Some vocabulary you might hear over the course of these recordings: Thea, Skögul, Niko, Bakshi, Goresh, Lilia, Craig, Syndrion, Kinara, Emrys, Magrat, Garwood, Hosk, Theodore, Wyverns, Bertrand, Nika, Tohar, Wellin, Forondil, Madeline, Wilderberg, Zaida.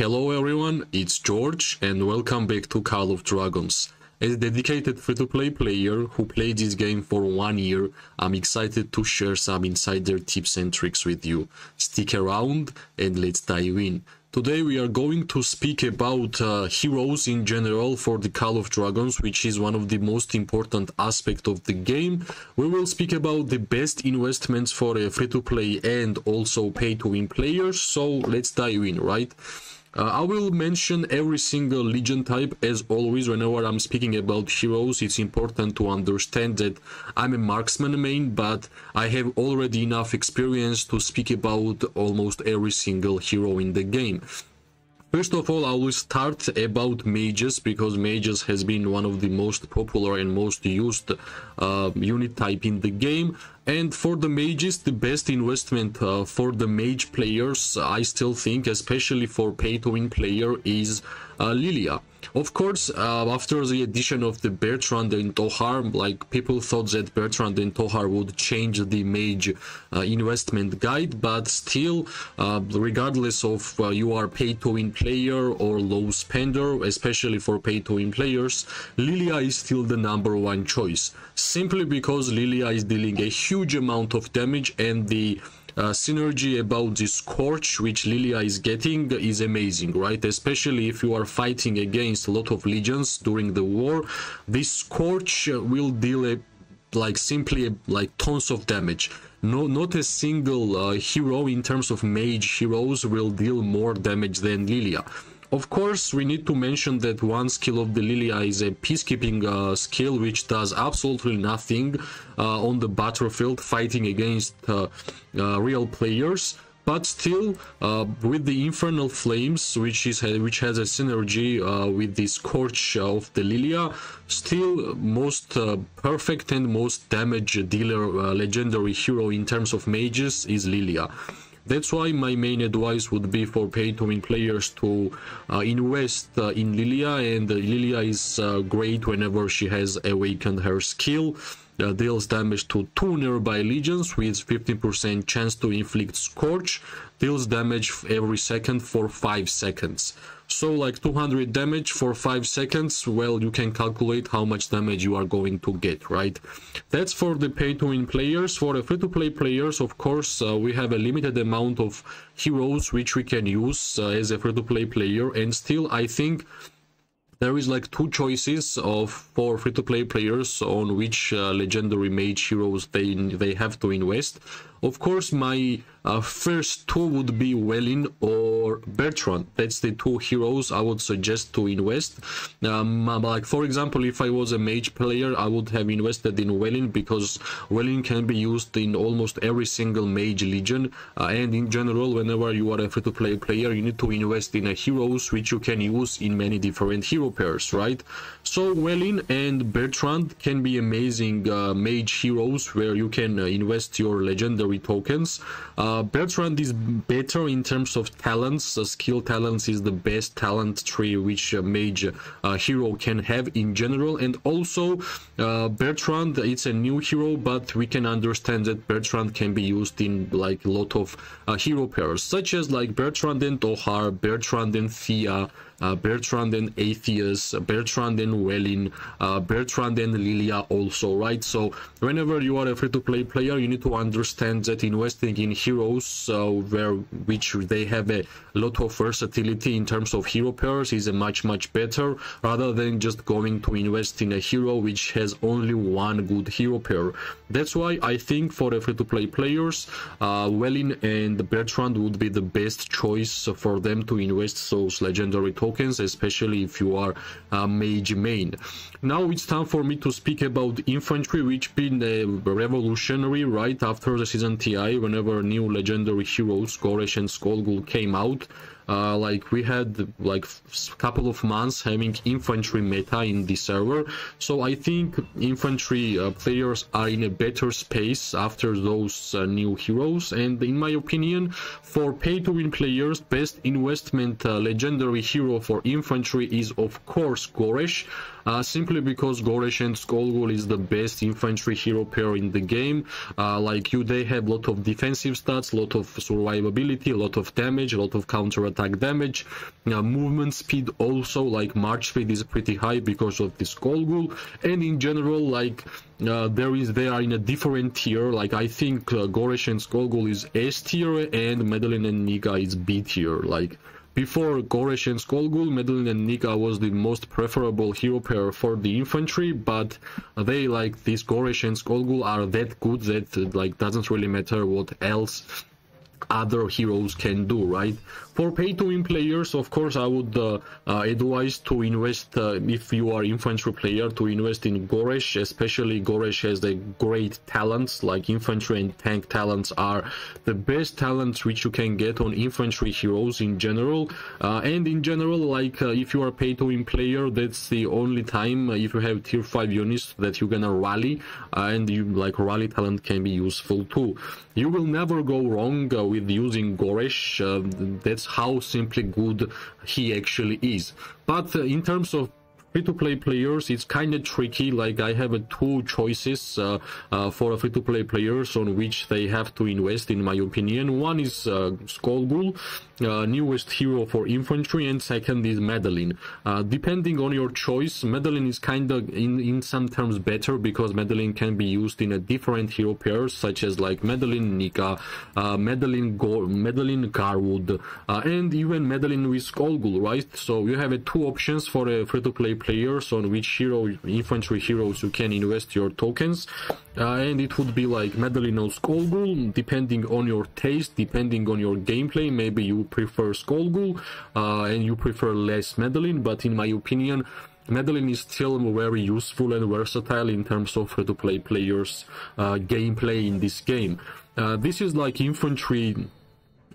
Hello everyone, it's George and welcome back to Call of Dragons. As a dedicated free-to-play player who played this game for 1 year, I'm excited to share some insider tips and tricks with you. Stick around and let's dive in. Today we are going to speak about heroes in general for the Call of Dragons, which is one of the most important aspects of the game. We will speak about the best investments for a free-to-play and also pay-to-win players, so let's dive in, right? I will mention every single legion type as always. Whenever I'm speaking about heroes, it's important to understand that I'm a marksman main, but I have already enough experience to speak about almost every single hero in the game. First of all, I will start about mages, because mages has been one of the most popular and most used unit type in the game. And for the mages, the best investment for the mage players, I still think, especially for pay-to-win player, is Lilia. Of course, after the addition of the Bertrand and Tohar, like, people thought that Bertrand and Tohar would change the mage investment guide, but still, regardless of you are pay-to-win player or low spender, especially for pay-to-win players, Lilia is still the #1 choice, simply because Lilia is dealing a huge amount of damage, and the synergy about the Scorch which Lilia is getting is amazing, right? Especially if you are fighting against a lot of legions during the war, this Scorch will deal simply tons of damage. Not a single hero in terms of mage heroes will deal more damage than Lilia. Of course, we need to mention that one skill of the Lilia is a peacekeeping skill, which does absolutely nothing on the battlefield fighting against real players. But still, with the Infernal Flames, which has a synergy with the Scorch of the Lilia, still most perfect and most damage dealer legendary hero in terms of mages is Lilia. That's why my main advice would be for pay-to-win players to invest in Lilia, and Lilia is great whenever she has awakened her skill. Deals damage to 2 nearby legions with 15% chance to inflict Scorch. Deals damage every second for 5 seconds. So like 200 damage for 5 seconds, well, you can calculate how much damage you are going to get, right? That's for the pay-to-win players. For the free-to-play players, of course, we have a limited amount of heroes which we can use as a free-to-play player, and still I think there is like 2 choices for free-to-play players on which legendary mage heroes they have to invest. Of course, my first 2 would be Wellin or Bertrand. That's the 2 heroes I would suggest to invest. Like, for example, if I was a mage player, I would have invested in Wellin, because Wellin can be used in almost every single mage legion, and in general, whenever you are a free-to-play player, you need to invest in heroes which you can use in many different hero pairs, right? So Wellin and Bertrand can be amazing mage heroes where you can invest your legendary tokens. Bertrand is better in terms of talents. Skill talents is the best talent tree which a mage hero can have in general, and also Bertrand, it's a new hero, but we can understand that Bertrand can be used in like a lot of hero pairs, such as like Bertrand and Tohar, Bertrand and Thea, Bertrand and Atheus, Bertrand and Wellin, Bertrand and Lilia also, right? So whenever you are a free-to-play player, you need to understand that investing in heroes which they have a lot of versatility in terms of hero pairs is much better, rather than just going to invest in a hero which has only one good hero pair. That's why I think for the free-to-play players, Wellin and Bertrand would be the best choice for them to invest those legendary tokens, especially if you are a mage main. Now it's time for me to speak about infantry, which been revolutionary right after the season TI, whenever new legendary heroes Goresh and Skögul came out. Like, we had like couple of months having infantry meta in the server, so I think infantry players are in a better space after those new heroes. And in my opinion, for pay-to-win players, best investment legendary hero for infantry is of course Goresh, simply because Goresh and Skögul is the best infantry hero pair in the game. They have a lot of defensive stats, a lot of survivability, a lot of damage, a lot of counter attack damage. Movement speed also, like march speed, is pretty high because of this Skögul. And in general, like they are in a different tier. Like I think Goresh and Skögul is S tier, and Madeline and Nika is B tier. Like before Goresh and Skögul, Madeline and Nika was the most preferable hero pair for the infantry, but they, like this Goresh and Skögul, are that good that like doesn't really matter what else other heroes can do, right? For pay-to-win players, of course, I would advise to invest, if you are infantry player, to invest in Goresh. Especially Goresh has the great talents, like infantry and tank talents are the best talents which you can get on infantry heroes in general. And in general, like if you are a pay-to-win player, that's the only time, if you have tier 5 units, that you're gonna rally, and you like rally talent can be useful too. You will never go wrong with using Goresh. That's how simply good he actually is. But in terms of free-to-play players, it's kind of tricky. Like I have two choices for free-to-play players on which they have to invest, in my opinion. One is Skögul, newest hero for infantry, and second is Madeline. Depending on your choice, Madeline is kind of in some terms better, because Madeline can be used in a different hero pairs, such as like Madeline Nika, Madeline Garwood, and even Madeline with Skögul, right? So you have two options for a free-to-play players on which hero, infantry heroes, you can invest your tokens, and it would be like Madeline or Skögul, depending on your taste, depending on your gameplay. Maybe you prefer Skögul and you prefer less Madeline, but in my opinion, Madeline is still very useful and versatile in terms of free-to-play players' gameplay in this game. This is like infantry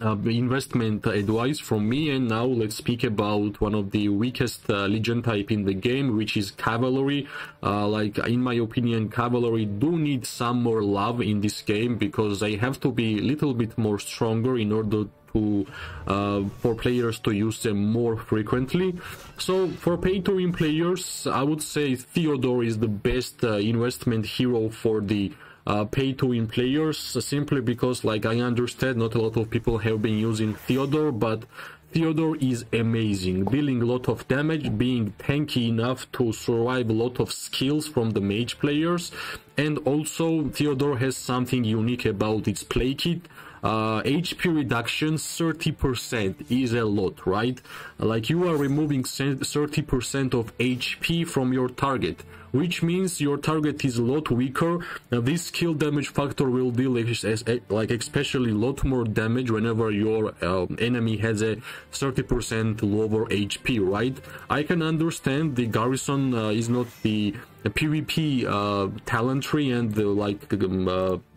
investment advice from me, and now let's speak about one of the weakest legion type in the game, which is cavalry. Like in my opinion, cavalry do need some more love in this game, because they have to be a little bit more stronger in order to for players to use them more frequently. So for pay-to-win players, I would say Theodore is the best investment hero for the pay-to-win players, simply because, like, I understand not a lot of people have been using Theodore, but Theodore is amazing, dealing a lot of damage, being tanky enough to survive a lot of skills from the mage players, and also Theodore has something unique about its play kit. HP reduction 30% is a lot, right? Like you are removing 30% of HP from your target, which means your target is a lot weaker. Now, this skill damage factor will deal like especially a lot more damage whenever your enemy has a 30% lower HP, right? I can understand the garrison is not the PvP talent tree, and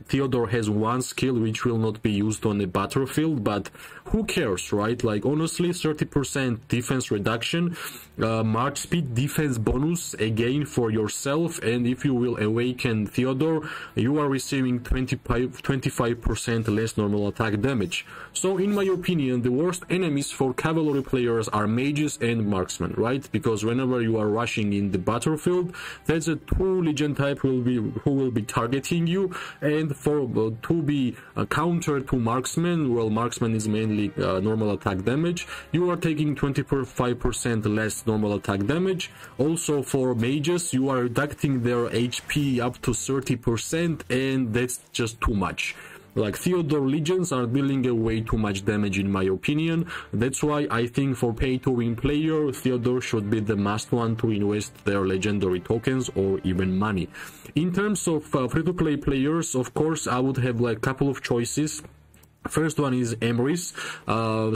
Theodore has one skill which will not be used on the battlefield, but who cares, right? Like honestly, 30% defense reduction, march speed, defense bonus again for yourself, and if you will awaken Theodore, you are receiving 25% less normal attack damage. So in my opinion, the worst enemies for cavalry players are mages and marksmen, right? Because whenever you are rushing in the battlefield, that's a two legion type who will be targeting you, and for to be a counter to marksman, well, marksman is mainly normal attack damage, you are taking 25% less normal attack damage. Also for mages, you are reducing their HP up to 30%, and that's just too much. Like Theodore legions are dealing way too much damage, in my opinion. That's why I think for pay-to-win player, Theodore should be the must one to invest their legendary tokens or even money. In terms of free-to-play players, of course, I would have like a couple of choices. First one is Emrys,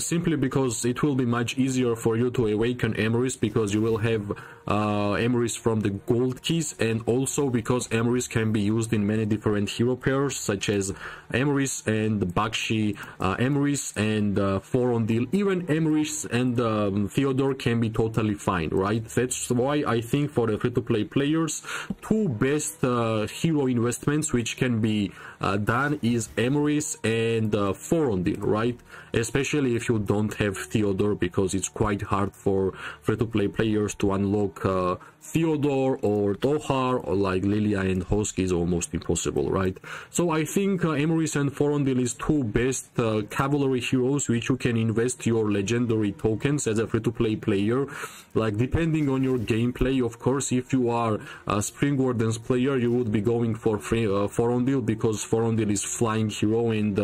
simply because it will be much easier for you to awaken Emrys, because you will have Emrys from the gold keys, and also because Emrys can be used in many different hero pairs, such as Emrys and Bakshi, Emrys and Forondil. Even Emrys and Theodore can be totally fine, right? That's why I think for the free-to-play players, two best hero investments which can be done is Emrys and Forondil, right? especially if you don't have Theodore, because it's quite hard for free-to-play players to unlock Theodore or Tohar, or like Lilia and Hosk is almost impossible, right? So I think Emrys and Forondil is two best cavalry heroes which you can invest your legendary tokens as a free-to-play player, like depending on your gameplay. Of course, if you are a Spring Wardens player, you would be going for Forondil, because Forondil is flying hero and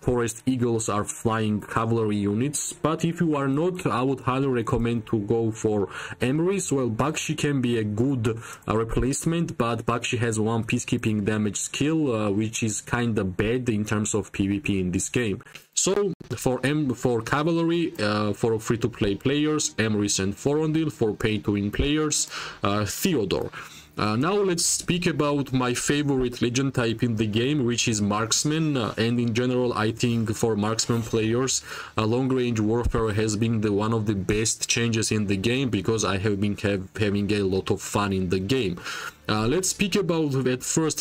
Forest Eagles are flying cavalry units. But if you are not, I would highly recommend to go for Emrys. Well, Bakshi can be a good replacement, but Bakshi has one peacekeeping damage skill, which is kind of bad in terms of PvP in this game. So for cavalry, for free-to-play players, Emrys and Forondil. For pay-to-win players, Theodore. Now let's speak about my favorite legend type in the game, which is marksman, and in general I think for marksman players long-range warfare has been one of the best changes in the game, because I have been having a lot of fun in the game. Let's speak about at first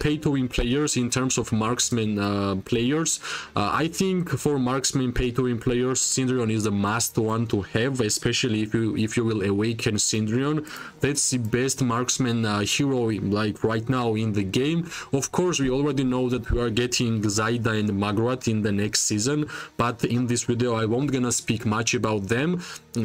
pay-to-win players. In terms of marksman players, I think for marksman pay-to-win players, Syndrion is the must one to have, especially if you will awaken Syndrion. That's the best marksman hero like right now in the game. Of course, we already know that we are getting Zaida and Magrat in the next season, but in this video I won't gonna speak much about them.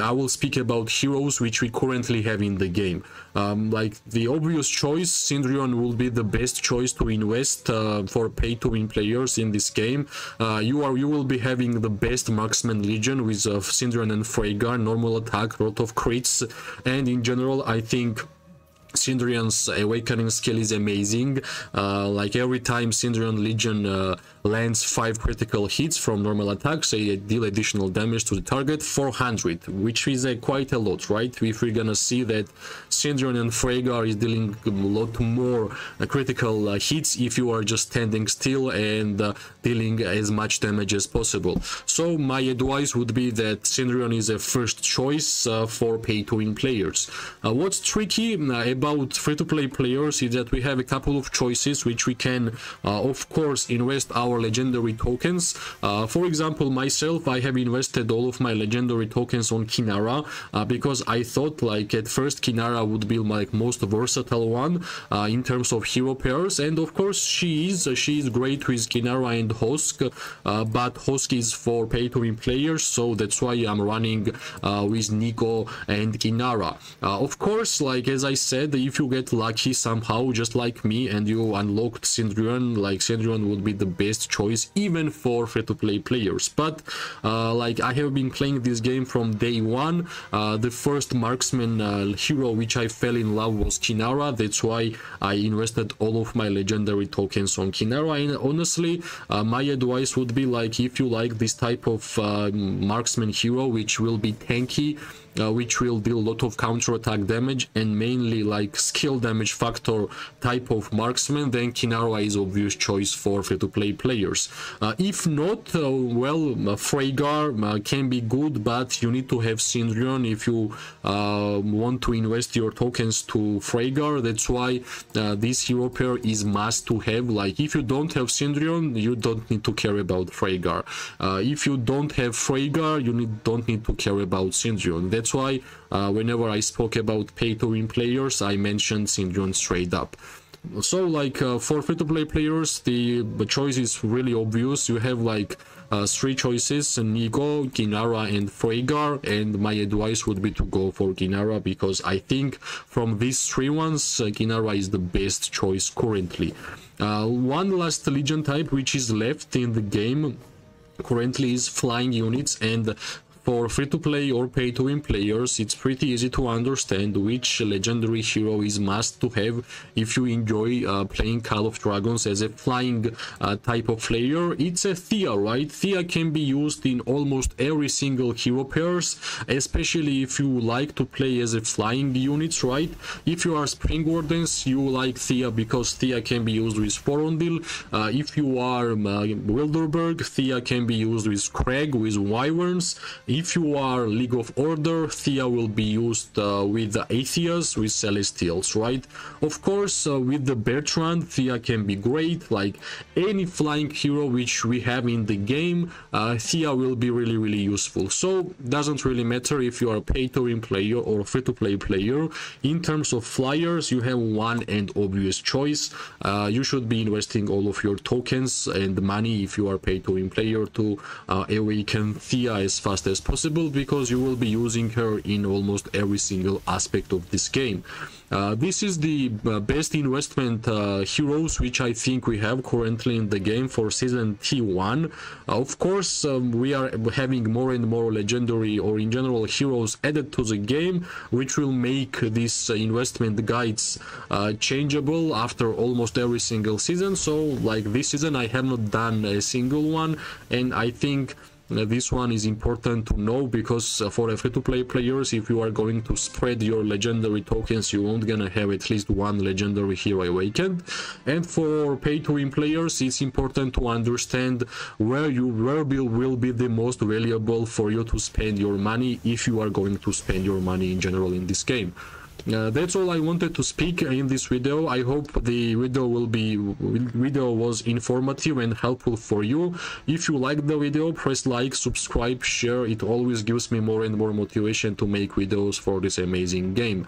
I will speak about heroes which we currently have in the game. Like the obvious choice, Syndrion will be the best choice to invest for pay-to-win players in this game. You will be having the best marksman legion with Syndrion and Freygar, normal attack, lot of crits, and in general I think Syndrion's awakening skill is amazing. Like every time Syndrion legion lands 5 critical hits from normal attacks, they deal additional damage to the target, 400, which is quite a lot, right? If we're gonna see that Syndrion and Freygar is dealing a lot more critical hits if you are just standing still and dealing as much damage as possible. So my advice would be that Syndrion is a first choice for pay-to-win players. What's tricky about free-to-play players is that we have a couple of choices which we can of course invest our legendary tokens. For example, myself, I have invested all of my legendary tokens on Kinara because I thought like at first Kinara would be my most versatile one in terms of hero pairs, and of course she is great with Kinara and Hosk, but Hosk is for pay-to-win players, so that's why I'm running with Niko and Kinara. Of course, like as I said, if you get lucky somehow just like me and you unlocked Syndrion, like Syndrion would be the best choice even for free-to-play players. But like I have been playing this game from day one, the first marksman hero which I fell in love was Kinara. That's why I invested all of my legendary tokens on Kinara, and honestly my advice would be like, if you like this type of marksman hero which will be tanky, which will deal a lot of counter-attack damage and mainly like skill damage factor type of marksman, then Kinara is obvious choice for free-to-play players. If not, well, Freygar can be good, but you need to have Syndrion if you want to invest your tokens to Freygar. That's why this hero pair is must to have. Like if you don't have Syndrion, you don't need to care about Freygar. If you don't have Freygar, you don't need to care about Syndrion. That's why whenever I spoke about pay-to-win players, I mentioned Syndrion straight up. So like for free-to-play players, the choice is really obvious. You have like three choices: Niko, Kinara and Freygar, and my advice would be to go for Kinara, because I think from these three ones Kinara is the best choice currently. One last legion type which is left in the game currently is flying units, and for free-to-play or pay-to-win players, it's pretty easy to understand which legendary hero is must to have if you enjoy playing Call of Dragons as a flying type of player. It's a Thea, right? Thea can be used in almost every single hero pairs, especially if you like to play as a flying unit, right? If you are Spring Wardens, you like Thea because Thea can be used with Forondil. If you are Wilderberg, Thea can be used with Craig, with Wyverns. If you are League of Order, Thea will be used with the Atheus, with Celestials, right? Of course, with the Bertrand, Thea can be great. Like any flying hero which we have in the game, Thea will be really, really useful. So doesn't really matter if you are a pay-to-win player or a free-to-play player. In terms of flyers, you have one and obvious choice. You should be investing all of your tokens and money if you are pay-to-win player to awaken Thea as fast as possible, because you will be using her in almost every single aspect of this game. This is the best investment heroes which I think we have currently in the game for season T1. Of course, we are having more and more legendary or in general heroes added to the game, which will make these investment guides changeable after almost every single season. So like this season I have not done a single one, and I think this one is important to know, because for a free-to-play players, if you are going to spread your legendary tokens, you won't gonna have at least one legendary hero awakened. And for pay-to-win players, it's important to understand where will be the most valuable for you to spend your money, if you are going to spend your money in general in this game. That's all I wanted to speak in this video. I hope the video was informative and helpful for you. If you liked the video, press like, subscribe, share. It always gives me more and more motivation to make videos for this amazing game.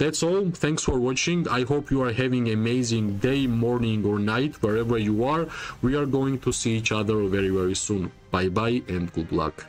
That's all. Thanks for watching. I hope you are having an amazing day, morning or night, wherever you are. We are going to see each other very, very soon. Bye bye and good luck.